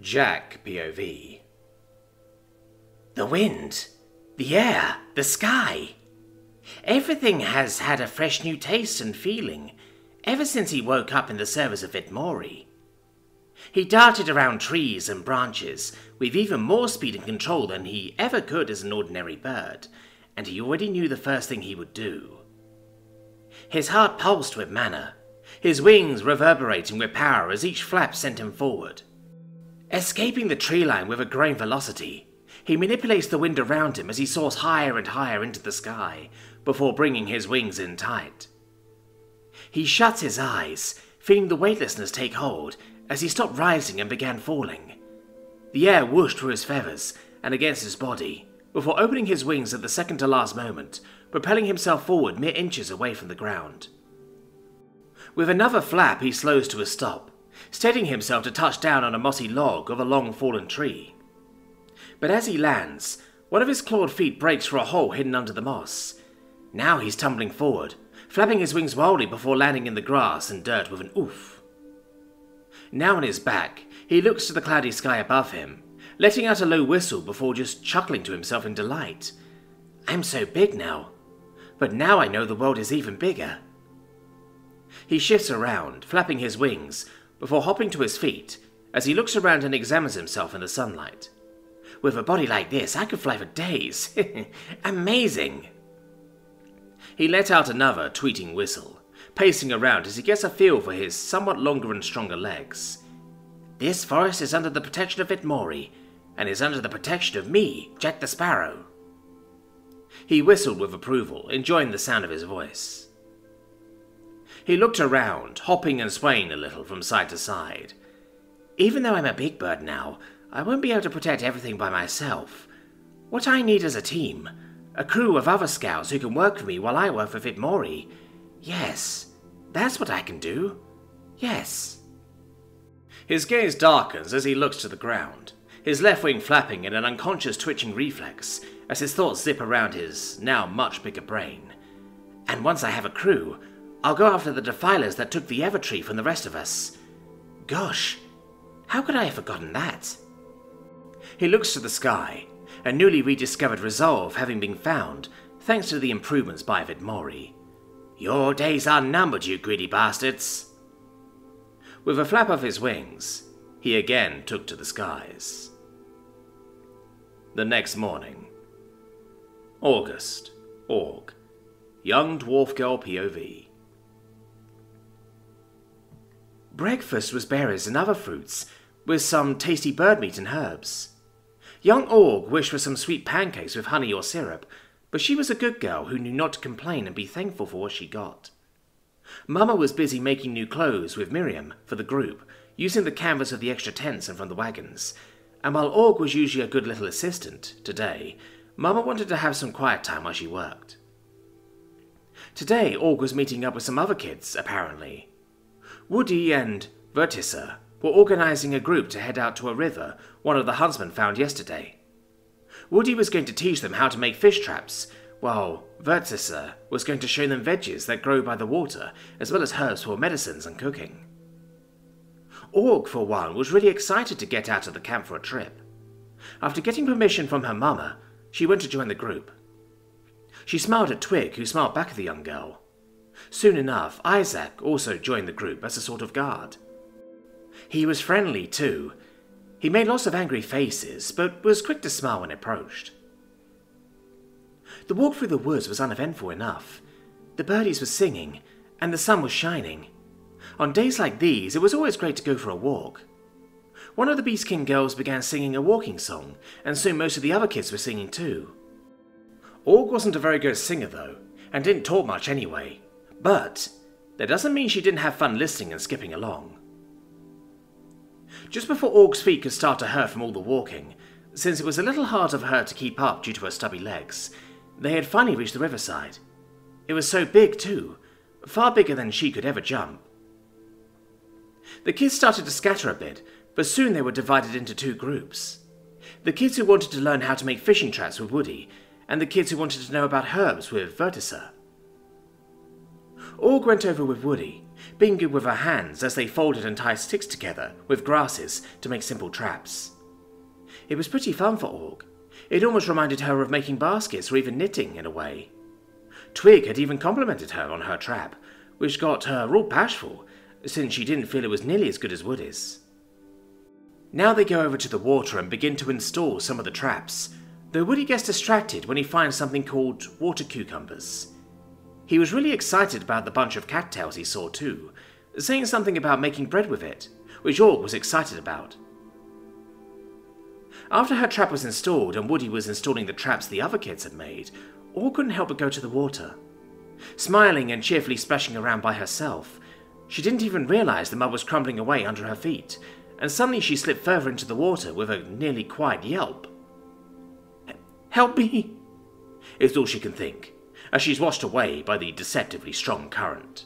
Jack POV. The wind, the air, the sky. Everything has had a fresh new taste and feeling ever since he woke up in the service of Vit Mori. He darted around trees and branches with even more speed and control than he ever could as an ordinary bird, and he already knew the first thing he would do. His heart pulsed with manner, his wings reverberating with power as each flap sent him forward. Escaping the tree line with a growing velocity, he manipulates the wind around him as he soars higher and higher into the sky, before bringing his wings in tight. He shuts his eyes, feeling the weightlessness take hold as he stopped rising and began falling. The air whooshed through his feathers and against his body, before opening his wings at the second to last moment, propelling himself forward mere inches away from the ground. With another flap he slows to a stop, steadying himself to touch down on a mossy log of a long fallen tree. But as he lands, one of his clawed feet breaks for a hole hidden under the moss. Now he's tumbling forward, flapping his wings wildly before landing in the grass and dirt with an oof. Now on his back, he looks to the cloudy sky above him, letting out a low whistle before just chuckling to himself in delight. I'm so big now, but now I know the world is even bigger. He shifts around, flapping his wings, before hopping to his feet as he looks around and examines himself in the sunlight. With a body like this, I could fly for days. Amazing! He let out another tweeting whistle, pacing around as he gets a feel for his somewhat longer and stronger legs. This forest is under the protection of Vit Mori, and is under the protection of me, Jack the Sparrow. He whistled with approval, enjoying the sound of his voice. He looked around, hopping and swaying a little from side to side. Even though I'm a big bird now, I won't be able to protect everything by myself. What I need is a team, a crew of other scouts who can work for me while I work for Vit Mori. Yes, that's what I can do. Yes. His gaze darkens as he looks to the ground, his left wing flapping in an unconscious twitching reflex as his thoughts zip around his now much bigger brain. And once I have a crew, I'll go after the defilers that took the Evertree from the rest of us. Gosh, how could I have forgotten that? He looks to the sky, a newly rediscovered resolve having been found thanks to the improvements by Vit Mori. Your days are numbered, you greedy bastards. With a flap of his wings, he again took to the skies. The next morning. August, Org. Young Dwarf Girl POV. Breakfast was berries and other fruits, with some tasty bird meat and herbs. Young Org wished for some sweet pancakes with honey or syrup, but she was a good girl who knew not to complain and be thankful for what she got. Mama was busy making new clothes with Miriam for the group, using the canvas of the extra tents and from the wagons, and while Org was usually a good little assistant, today, Mama wanted to have some quiet time while she worked. Today, Org was meeting up with some other kids, apparently. Woody and Vertissa were organizing a group to head out to a river one of the huntsmen found yesterday. Woody was going to teach them how to make fish traps, while Vertissa was going to show them veggies that grow by the water, as well as herbs for medicines and cooking. Org, for one, was really excited to get out of the camp for a trip. After getting permission from her mama, she went to join the group. She smiled at Twig, who smiled back at the young girl. Soon enough, Isaac also joined the group as a sort of guard. He was friendly, too. He made lots of angry faces, but was quick to smile when approached. The walk through the woods was uneventful enough. The birdies were singing, and the sun was shining. On days like these, it was always great to go for a walk. One of the Beast King girls began singing a walking song, and soon most of the other kids were singing too. Org wasn't a very good singer, though, and didn't talk much anyway. But that doesn't mean she didn't have fun listening and skipping along. Just before Org's feet could start to hurt from all the walking, since it was a little hard for her to keep up due to her stubby legs, they had finally reached the riverside. It was so big too, far bigger than she could ever jump. The kids started to scatter a bit, but soon they were divided into two groups. The kids who wanted to learn how to make fishing traps with Woody, and the kids who wanted to know about herbs with Vertissa. Org went over with Woody, being good with her hands as they folded and tied sticks together with grasses to make simple traps. It was pretty fun for Org. It almost reminded her of making baskets or even knitting in a way. Twig had even complimented her on her trap, which got her all bashful, since she didn't feel it was nearly as good as Woody's. Now they go over to the water and begin to install some of the traps, though Woody gets distracted when he finds something called water cucumbers. He was really excited about the bunch of cattails he saw too, saying something about making bread with it, which Org was excited about. After her trap was installed and Woody was installing the traps the other kids had made, Org couldn't help but go to the water. Smiling and cheerfully splashing around by herself, she didn't even realise the mud was crumbling away under her feet, and suddenly she slipped further into the water with a nearly quiet yelp. "Help me!" is all she can think, as she's washed away by the deceptively strong current.